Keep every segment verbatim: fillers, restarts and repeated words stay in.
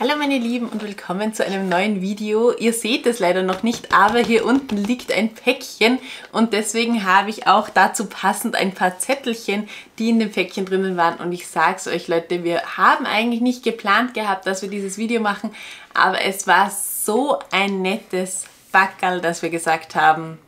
Hallo meine Lieben und willkommen zu einem neuen Video. Ihr seht es leider noch nicht, aber hier unten liegt ein Päckchen und deswegen habe ich auch dazu passend ein paar Zettelchen, die in dem Päckchen drinnen waren. Und ich sag's euch Leute, wir haben eigentlich nicht geplant gehabt, dass wir dieses Video machen, aber es war so ein nettes Packerl, dass wir gesagt haben,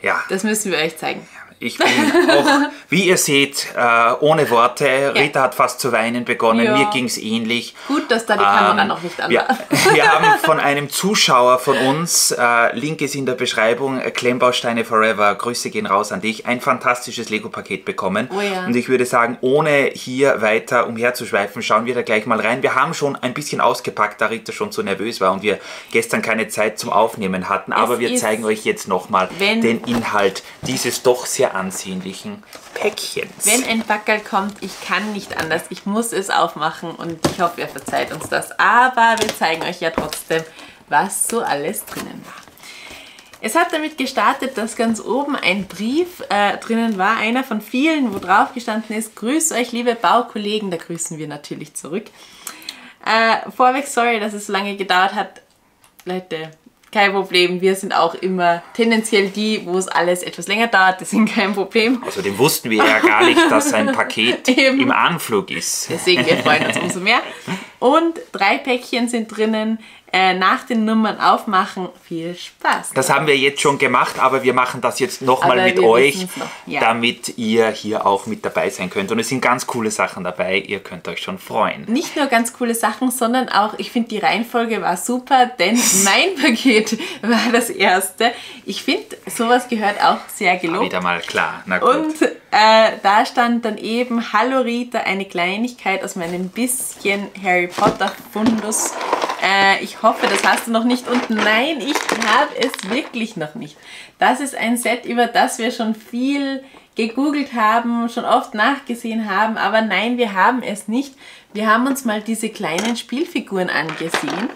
ja, das müssen wir euch zeigen. Ich bin auch, wie ihr seht, äh, ohne Worte. Ja. Rita hat fast zu weinen begonnen, ja. Mir ging es ähnlich. Gut, dass da die ähm, Kamera noch nicht an war. Wir, wir haben von einem Zuschauer von uns, äh, Link ist in der Beschreibung, Klemmbausteine forever, Grüße gehen raus an dich, ein fantastisches Lego-Paket bekommen. Oh ja. Und ich würde sagen, ohne hier weiter umherzuschweifen, schauen wir da gleich mal rein. Wir haben schon ein bisschen ausgepackt, da Rita schon so nervös war und wir gestern keine Zeit zum Aufnehmen hatten. Es Aber wir zeigen euch jetzt nochmal den Inhalt dieses doch sehr ansehnlichen Päckchens. Wenn ein Packerl kommt, ich kann nicht anders. Ich muss es aufmachen und ich hoffe, ihr verzeiht uns das. Aber wir zeigen euch ja trotzdem, was so alles drinnen war. Es hat damit gestartet, dass ganz oben ein Brief äh, drinnen war, einer von vielen, wo drauf gestanden ist, grüß euch liebe Baukollegen, da grüßen wir natürlich zurück. Äh, vorweg sorry, dass es so lange gedauert hat. Leute, kein Problem, wir sind auch immer tendenziell die, wo es alles etwas länger dauert, das sind kein Problem. Außerdem wussten wir ja gar nicht, dass ein Paket im Anflug ist. Deswegen, wir freuen uns umso mehr. Und drei Päckchen sind drinnen, äh, nach den Nummern aufmachen, viel Spaß. Das haben wir jetzt schon gemacht, aber wir machen das jetzt nochmal mit euch, noch. Ja. Damit ihr hier auch mit dabei sein könnt. Und es sind ganz coole Sachen dabei, ihr könnt euch schon freuen. Nicht nur ganz coole Sachen, sondern auch, ich finde die Reihenfolge war super, denn mein Paket war das erste. Ich finde, sowas gehört auch sehr gelobt. Wieder mal klar, na gut. Und äh, da stand dann eben, hallo Rita, eine Kleinigkeit aus meinem bisschen Harry Potter Fundus. Äh, ich hoffe, das hast du noch nicht und nein, ich habe es wirklich noch nicht. Das ist ein Set, über das wir schon viel gegoogelt haben, schon oft nachgesehen haben, aber nein, wir haben es nicht. Wir haben uns mal diese kleinen Spielfiguren angesehen.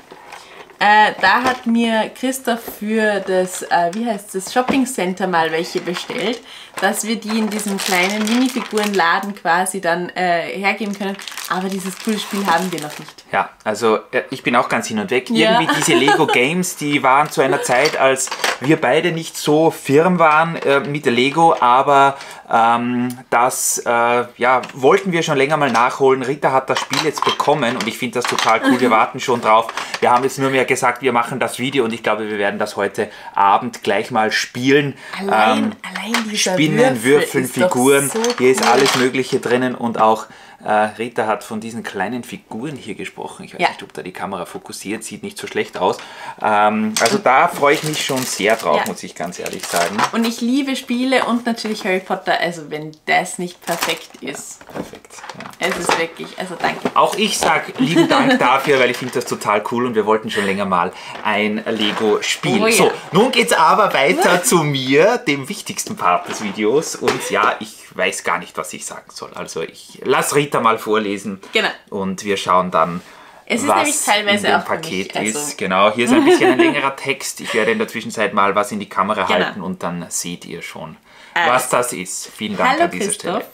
Äh, da hat mir Christof für das, äh, wie heißt das, Shopping Center mal welche bestellt, dass wir die in diesem kleinen Minifigurenladen quasi dann äh, hergeben können. Aber dieses coole Spiel haben wir noch nicht. Ja, also ich bin auch ganz hin und weg. Ja. Irgendwie diese Lego Games, die waren zu einer Zeit, als wir beide nicht so firm waren äh, mit der Lego, aber ähm, das äh, ja, wollten wir schon länger mal nachholen. Rita hat das Spiel jetzt bekommen und ich finde das total cool. Wir warten schon drauf. Wir haben jetzt nur mehr gesagt, wir machen das Video und ich glaube, wir werden das heute Abend gleich mal spielen. Allein, ähm, allein dieser Spinnen, Würfel, Würfeln, Figuren, so cool. Hier ist alles Mögliche drinnen und auch äh, Rita hat von diesen kleinen Figuren hier gesprochen. Ich weiß ja. nicht, ob da die Kamera fokussiert, sieht nicht so schlecht aus. Ähm, also da freue ich mich schon sehr drauf, ja. muss ich ganz ehrlich sagen. Und ich liebe Spiele und natürlich Harry Potter, also wenn das nicht perfekt ist. Ja, perfekt. Ja. Es ist wirklich, also danke. Auch ich sage lieben Dank dafür, weil ich finde das total cool und wir wollten schon länger mal ein Lego-Spiel. Oh, ja. So, nun geht's aber weiter zu mir, dem wichtigsten Part des Videos. Und ja, ich weiß gar nicht, was ich sagen soll. Also ich lasse Rita mal vorlesen. Genau. Und wir schauen dann, es ist was nämlich teilweise in dem auch Paket also ist. Genau, hier ist ein bisschen ein längerer Text. Ich werde in der Zwischenzeit mal was in die Kamera genau. halten und dann seht ihr schon, also. was das ist. Vielen Dank Hallo, an dieser Christof. Stelle.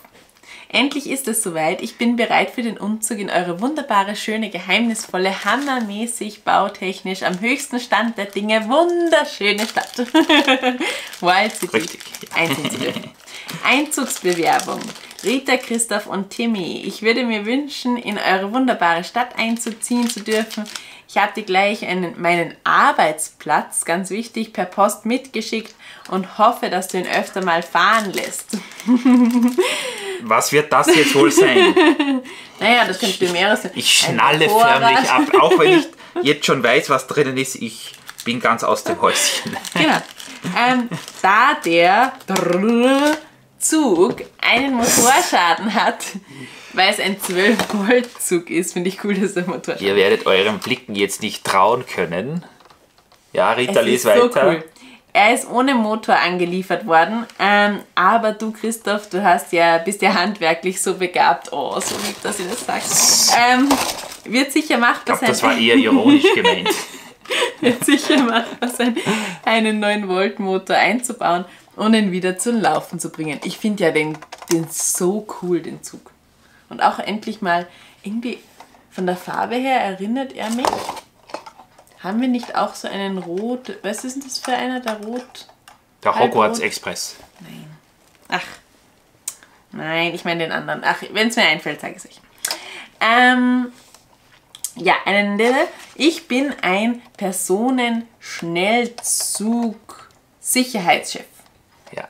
Endlich ist es soweit. Ich bin bereit für den Umzug in eure wunderbare, schöne, geheimnisvolle, hammermäßig, bautechnisch, am höchsten Stand der Dinge, wunderschöne Stadt. Y-City. Richtig. Einzugsbewerbung. Rita, Christof und Timmy, ich würde mir wünschen, in eure wunderbare Stadt einzuziehen zu dürfen. Ich habe dir gleich einen, meinen Arbeitsplatz, ganz wichtig, per Post mitgeschickt und hoffe, dass du ihn öfter mal fahren lässt. Was wird das jetzt wohl sein? Naja, das könnte mehrere sein. Ich schnalle förmlich ab, auch wenn ich jetzt schon weiß, was drinnen ist. Ich bin ganz aus dem Häuschen. Genau. Ähm, da der Zug einen Motorschaden hat, weil es ein zwölf Volt Zug ist, finde ich cool, dass der Motorschaden hat. Ihr werdet euren Blicken jetzt nicht trauen können. Ja, Rita, lies weiter. So cool. Er ist ohne Motor angeliefert worden, ähm, aber du, Christof, du hast ja, bist ja handwerklich so begabt. Oh, so lieb, dass ihr das sagt. Ähm, wird sicher machbar sein. Ich glaube, das war eher ironisch gemeint. Wird sicher machbar sein, einen neun Volt Motor einzubauen und ihn wieder zum Laufen zu bringen. Ich finde ja den, den so cool, den Zug. Und auch endlich mal irgendwie Von der Farbe her erinnert er mich. Haben wir nicht auch so einen Rot... Was ist denn das für einer, der Rot... Der Hogwarts Express. Nein. Ach. Nein, ich meine den anderen. Ach, wenn es mir einfällt, sage ich es euch. Ähm... Ja, einen Lille. Ich bin ein Personenschnellzug-Sicherheitschef. Ja.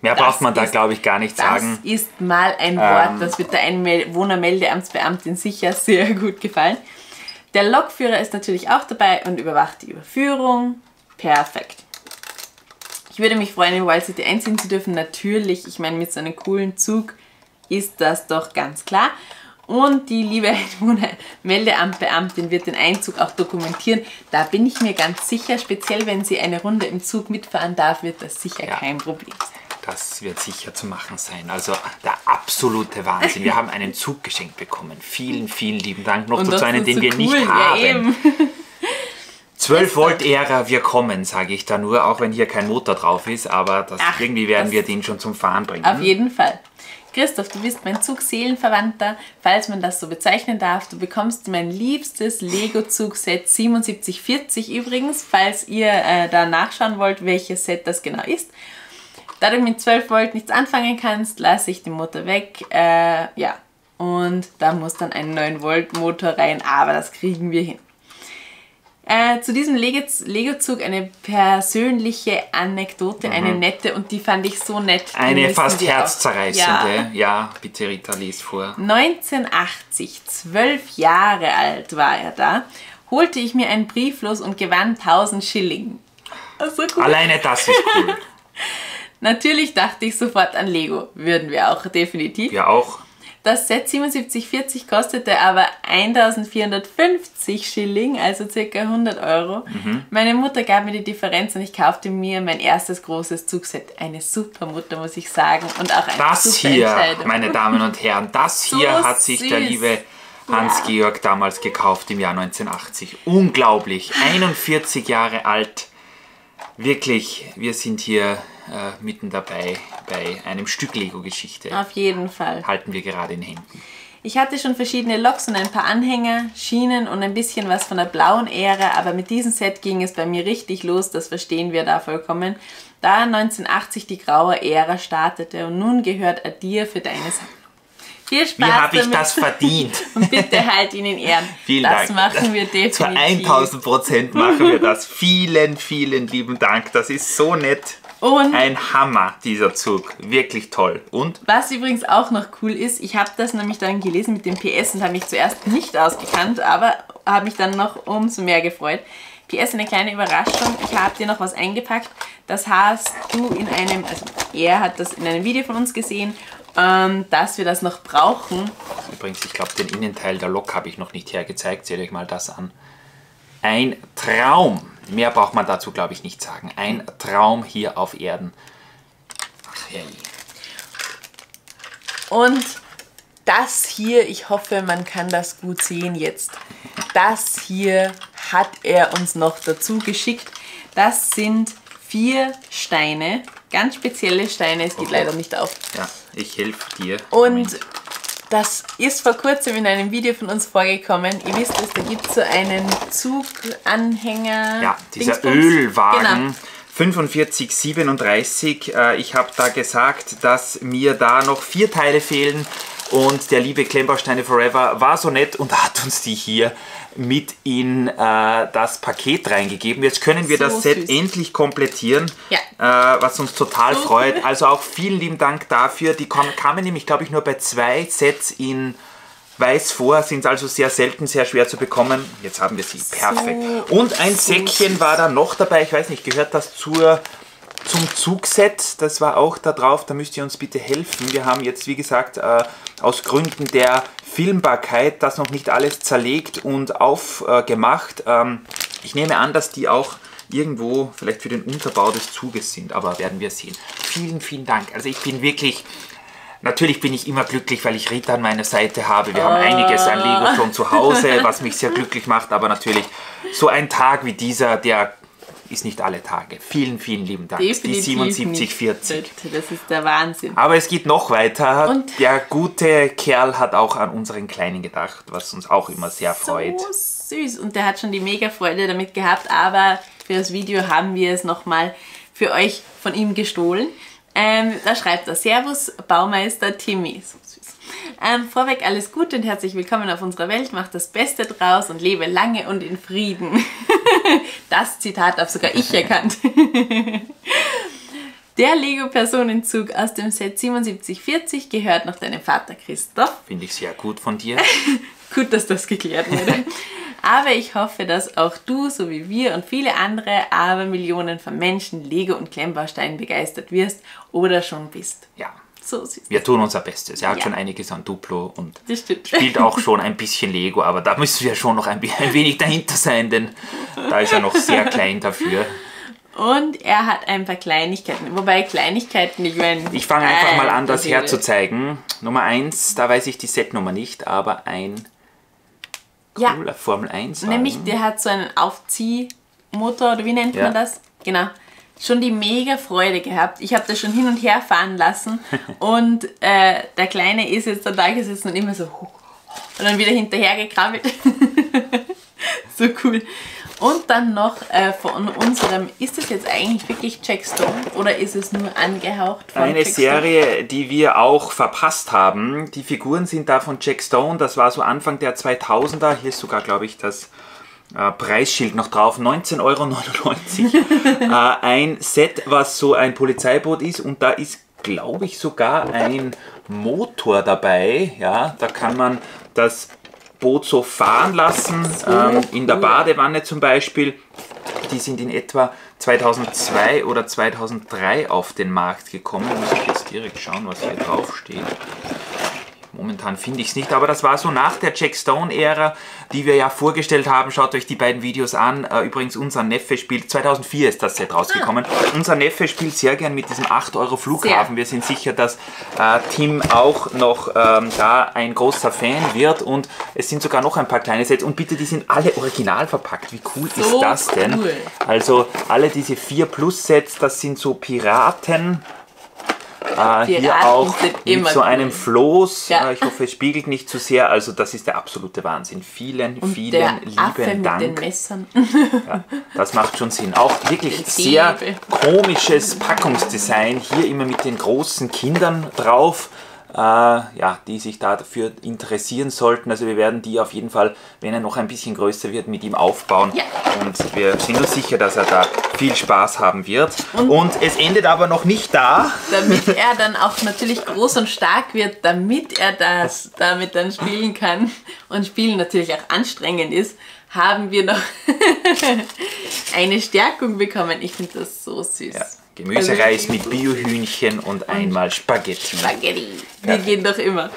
Mehr das braucht man da, glaube ich, gar nicht das sagen. Das ist mal ein ähm, Wort, das wird der Einwohnermeldeamtsbeamtin sicher sehr gut gefallen. Der Lokführer ist natürlich auch dabei und überwacht die Überführung. Perfekt. Ich würde mich freuen, in Y-City einziehen zu dürfen. Natürlich, ich meine, mit so einem coolen Zug ist das doch ganz klar. Und die liebe Einwohnermeldeamtbeamtin wird den Einzug auch dokumentieren. Da bin ich mir ganz sicher, speziell wenn sie eine Runde im Zug mitfahren darf, wird das sicher ja, kein Problem sein. Das wird sicher zu machen sein. Also der absolute Wahnsinn. Wir haben einen Zug geschenkt bekommen. Vielen, vielen lieben Dank. Noch zu einem, den so wir cool. nicht haben. Ja, zwölf Volt Ära, wir kommen, sage ich da nur, auch wenn hier kein Motor drauf ist. Aber das, Ach, irgendwie werden das wir den schon zum Fahren bringen. Auf jeden Fall. Christof, du bist mein Zugseelenverwandter, falls man das so bezeichnen darf. Du bekommst mein liebstes Lego-Zugset sieben sieben vier null übrigens, falls ihr äh, da nachschauen wollt, welches Set das genau ist. Da du mit zwölf Volt nichts anfangen kannst, lasse ich den Motor weg. Äh, ja, und da muss dann ein neun Volt Motor rein, aber das kriegen wir hin. Äh, zu diesem Lego-Zug eine persönliche Anekdote, mhm. eine nette, und die fand ich so nett. Eine fast herzzerreißende. Ja. ja, bitte Rita, lies vor. neunzehnhundertachtzig, zwölf Jahre alt war er da, holte ich mir einen Brief los und gewann tausend Schilling. Also cool. Alleine das ist cool. Natürlich dachte ich sofort an Lego, würden wir auch definitiv. Ja, auch. Das Set sieben sieben vier null kostete aber eintausendvierhundertfünfzig Schilling, also ca. hundert Euro. Mhm. Meine Mutter gab mir die Differenz und ich kaufte mir mein erstes großes Zugset. Eine super Mutter, muss ich sagen, und auch eine das super hier, Entscheidung. Meine Damen und Herren, das so hier hat sich süß. der liebe Hans-Georg ja. damals gekauft im Jahr neunzehnhundertachtzig. Unglaublich, einundvierzig Jahre alt. Wirklich, wir sind hier äh, mitten dabei bei einem Stück Lego-Geschichte. Auf jeden Fall. Halten wir gerade in Händen. Ich hatte schon verschiedene Loks und ein paar Anhänger, Schienen und ein bisschen was von der blauen Ära, aber mit diesem Set ging es bei mir richtig los, das verstehen wir da vollkommen, da neunzehnhundertachtzig die graue Ära startete und nun gehört er dir für deine Sammlung. Viel Spaß. Wie habe ich damit das verdient? Und bitte halt ihn in Ehren. Vielen das Dank. machen wir definitiv. Zu tausend Prozent machen wir das. Vielen, vielen lieben Dank. Das ist so nett. Und ein Hammer, dieser Zug. Wirklich toll. Und? Was übrigens auch noch cool ist, ich habe das nämlich dann gelesen mit dem P S und habe mich zuerst nicht ausgekannt, aber habe mich dann noch umso mehr gefreut. P S, eine kleine Überraschung. Ich habe dir noch was eingepackt. Das hast du in einem, also er hat das in einem Video von uns gesehen, Ähm, dass wir das noch brauchen. Übrigens, ich glaube, den Innenteil der Lok habe ich noch nicht hergezeigt. Seht euch mal das an. Ein Traum. Mehr braucht man dazu, glaube ich, nicht sagen. Ein Traum hier auf Erden. Ach, herrje. Und das hier, ich hoffe, man kann das gut sehen jetzt. Das hier hat er uns noch dazu geschickt. Das sind vier Steine. Ganz spezielle Steine, es geht okay. leider nicht auf. Ja, ich helfe dir. Und Moment. Das ist vor kurzem in einem Video von uns vorgekommen. Ihr wisst es, da gibt es so einen Zuganhänger. Ja, dieser Dingsbums. Ölwagen. Genau. fünfundvierzig siebenunddreißig. Ich habe da gesagt, dass mir da noch vier Teile fehlen. Und der liebe Klemmbausteine Forever war so nett und hat uns die hier mit in äh, das Paket reingegeben. Jetzt können wir so das Set süß. endlich komplettieren, ja. äh, was uns total so freut. Cool. Also auch vielen lieben Dank dafür. Die kam, kamen nämlich, glaube ich, nur bei zwei Sets in Weiß vor, sind also sehr selten, sehr schwer zu bekommen. Jetzt haben wir sie. Perfekt. So und ein so Säckchen süß. war da noch dabei. Ich weiß nicht, gehört das zur... Zum Zugset, das war auch da drauf, da müsst ihr uns bitte helfen. Wir haben jetzt, wie gesagt, äh, aus Gründen der Filmbarkeit das noch nicht alles zerlegt und aufgemacht. Äh, ähm, ich nehme an, dass die auch irgendwo vielleicht für den Unterbau des Zuges sind, aber werden wir sehen. Vielen, vielen Dank. Also ich bin wirklich... Natürlich bin ich immer glücklich, weil ich Rita an meiner Seite habe. Wir oh. haben einiges an Lego schon zu Hause, was mich sehr glücklich macht, aber natürlich so ein Tag wie dieser, der... ist nicht alle Tage. Vielen, vielen lieben Dank. Definitiv die siebenundsiebzig vierzig. Das ist der Wahnsinn. Aber es geht noch weiter. Und der gute Kerl hat auch an unseren Kleinen gedacht, was uns auch immer sehr so freut. So süß. Und der hat schon die mega Freude damit gehabt. Aber für das Video haben wir es nochmal für euch von ihm gestohlen. Ähm, da schreibt er: Servus, Baumeister Timmy. So süß. Ähm, vorweg alles Gute und herzlich willkommen auf unserer Welt. Macht das Beste draus und lebe lange und in Frieden. Das Zitat habe sogar ich erkannt. Der Lego-Personenzug aus dem Set siebenundsiebzig vierzig gehört noch deinem Vater Christof. Finde ich sehr gut von dir. Gut, dass das geklärt wurde. Aber ich hoffe, dass auch du, so wie wir und viele andere, aber Millionen von Menschen Lego und Klemmbausteinen begeistert wirst oder schon bist. Ja. So süß. Wir tun unser Bestes. Er hat ja. schon einiges an Duplo und spielt auch schon ein bisschen Lego, aber da müssen wir schon noch ein, ein wenig dahinter sein, denn da ist er noch sehr klein dafür. Und er hat ein paar Kleinigkeiten, wobei Kleinigkeiten, die werden... Ich fange einfach mal an, das herzuzeigen. Nummer eins, da weiß ich die Setnummer nicht, aber ein cooler ja. Formel eins. Nämlich, der hat so einen Aufziehmotor, oder wie nennt ja. man das? Genau. Schon die mega Freude gehabt. Ich habe das schon hin und her fahren lassen und äh, der Kleine ist jetzt da gesessen und immer so und dann wieder hinterher gekrabbelt. So cool. Und dann noch äh, von unserem, ist das jetzt eigentlich wirklich Jack Stone oder ist es nur angehaucht von Eine Jack Stone? Serie, die wir auch verpasst haben. Die Figuren sind da von Jack Stone, das war so Anfang der zweitausender. Hier ist sogar, glaube ich, das... Äh, Preisschild noch drauf, neunzehn Euro neunundneunzig. äh, ein Set, was so ein Polizeiboot ist und da ist, glaube ich, sogar ein Motor dabei. Ja, da kann man das Boot so fahren lassen, ähm, in der Badewanne zum Beispiel. Die sind in etwa zweitausendzwei oder zweitausenddrei auf den Markt gekommen. Da muss ich jetzt direkt schauen, was hier drauf steht. Momentan finde ich es nicht, aber das war so nach der Jack Stone-Ära, die wir ja vorgestellt haben. Schaut euch die beiden Videos an. Übrigens, unser Neffe spielt, zweitausendvier ist das Set rausgekommen. Ah. Unser Neffe spielt sehr gern mit diesem acht Euro Flughafen. Sehr. Wir sind sicher, dass äh, Tim auch noch ähm, da ein großer Fan wird. Und es sind sogar noch ein paar kleine Sets. Und bitte, die sind alle original verpackt. Wie cool so ist das denn? Cool. Also alle diese vier Plus-Sets, das sind so Piraten. Äh, hier auch mit so einem Floß. Ja. Äh, ich hoffe, es spiegelt nicht zu sehr. Also das ist der absolute Wahnsinn. Vielen, und vielen lieben Affe Dank. Mit den Messern. Ja, das macht schon Sinn. Auch wirklich sehr komisches Packungsdesign. Hier immer mit den großen Kindern drauf, äh, ja, die sich dafür interessieren sollten. Also wir werden die auf jeden Fall, wenn er noch ein bisschen größer wird, mit ihm aufbauen. Ja. Und wir sind uns sicher, dass er da viel Spaß haben wird. Und, und es endet aber noch nicht da. Damit er dann auch natürlich groß und stark wird, damit er das damit dann spielen kann und Spielen natürlich auch anstrengend ist, haben wir noch eine Stärkung bekommen. Ich finde das so süß. Ja. Gemüsereis mit Biohühnchen und einmal Spaghetti. Spaghetti. Wir gehen doch immer.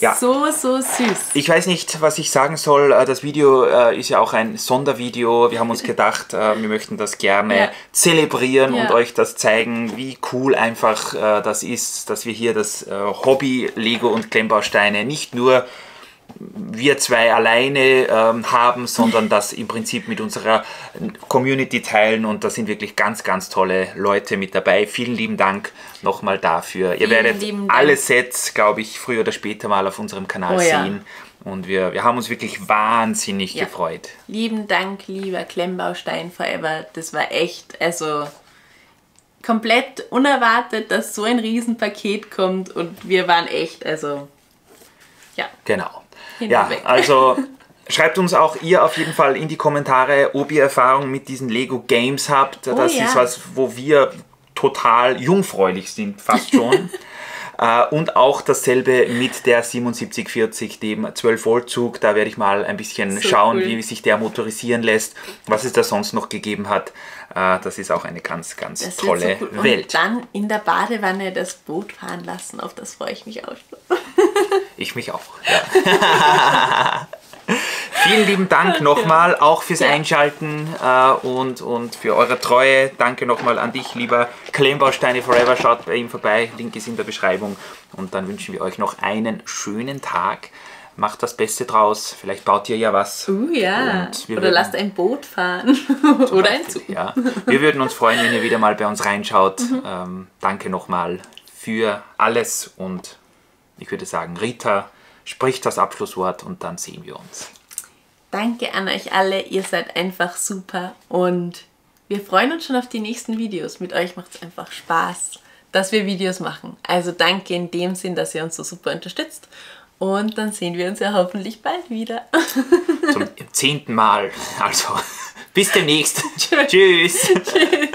Ja. So, so süß. Ich weiß nicht, was ich sagen soll. Das Video ist ja auch ein Sondervideo. Wir haben uns gedacht, wir möchten das gerne ja. zelebrieren ja. und euch das zeigen, wie cool einfach das ist, dass wir hier das Hobby Lego und Klemmbausteine nicht nur wir zwei alleine ähm, haben, sondern das im Prinzip mit unserer Community teilen und da sind wirklich ganz, ganz tolle Leute mit dabei. Vielen lieben Dank nochmal dafür. Ihr werdet alle Sets, glaube ich, früher oder später mal auf unserem Kanal oh, sehen. Ja. Und wir, wir haben uns wirklich wahnsinnig ja. gefreut. Lieben Dank, lieber Klemmbaustein forever. Das war echt, also... komplett unerwartet, dass so ein Riesenpaket kommt und wir waren echt, also... ja. Genau. Ja, also schreibt uns auch ihr auf jeden Fall in die Kommentare, ob ihr Erfahrung mit diesen Lego Games habt. Oh, das ja. ist was, wo wir total jungfräulich sind, fast schon. äh, und auch dasselbe mit der siebenundsiebzig vierzig, dem zwölf Volt Zug. Da werde ich mal ein bisschen so schauen, cool. wie sich der motorisieren lässt, was es da sonst noch gegeben hat. Äh, das ist auch eine ganz, ganz das tolle so cool. Welt. Und dann in der Badewanne das Boot fahren lassen, auf das freue ich mich auch schon. Ich mich auch. Ja. Vielen lieben Dank nochmal, auch fürs Einschalten äh, und, und für eure Treue. Danke nochmal an dich, lieber Klemmbausteine forever. Schaut bei ihm vorbei, Link ist in der Beschreibung. Und dann wünschen wir euch noch einen schönen Tag. macht das Beste draus. Vielleicht baut ihr ja was. Uh, ja. Und wir Oder würden, lasst ein Boot fahren. Oder ein Zug. Ja. Wir würden uns freuen, wenn ihr wieder mal bei uns reinschaut. Mhm. Ähm, danke nochmal für alles. Und ich würde sagen, Rita spricht das Abschlusswort und dann sehen wir uns. Danke an euch alle. Ihr seid einfach super. Und wir freuen uns schon auf die nächsten Videos. Mit euch macht es einfach Spaß, dass wir Videos machen. Also danke in dem Sinn, dass ihr uns so super unterstützt. Und dann sehen wir uns ja hoffentlich bald wieder. Zum zehnten Mal. Also bis demnächst. Tschüss. Tschüss.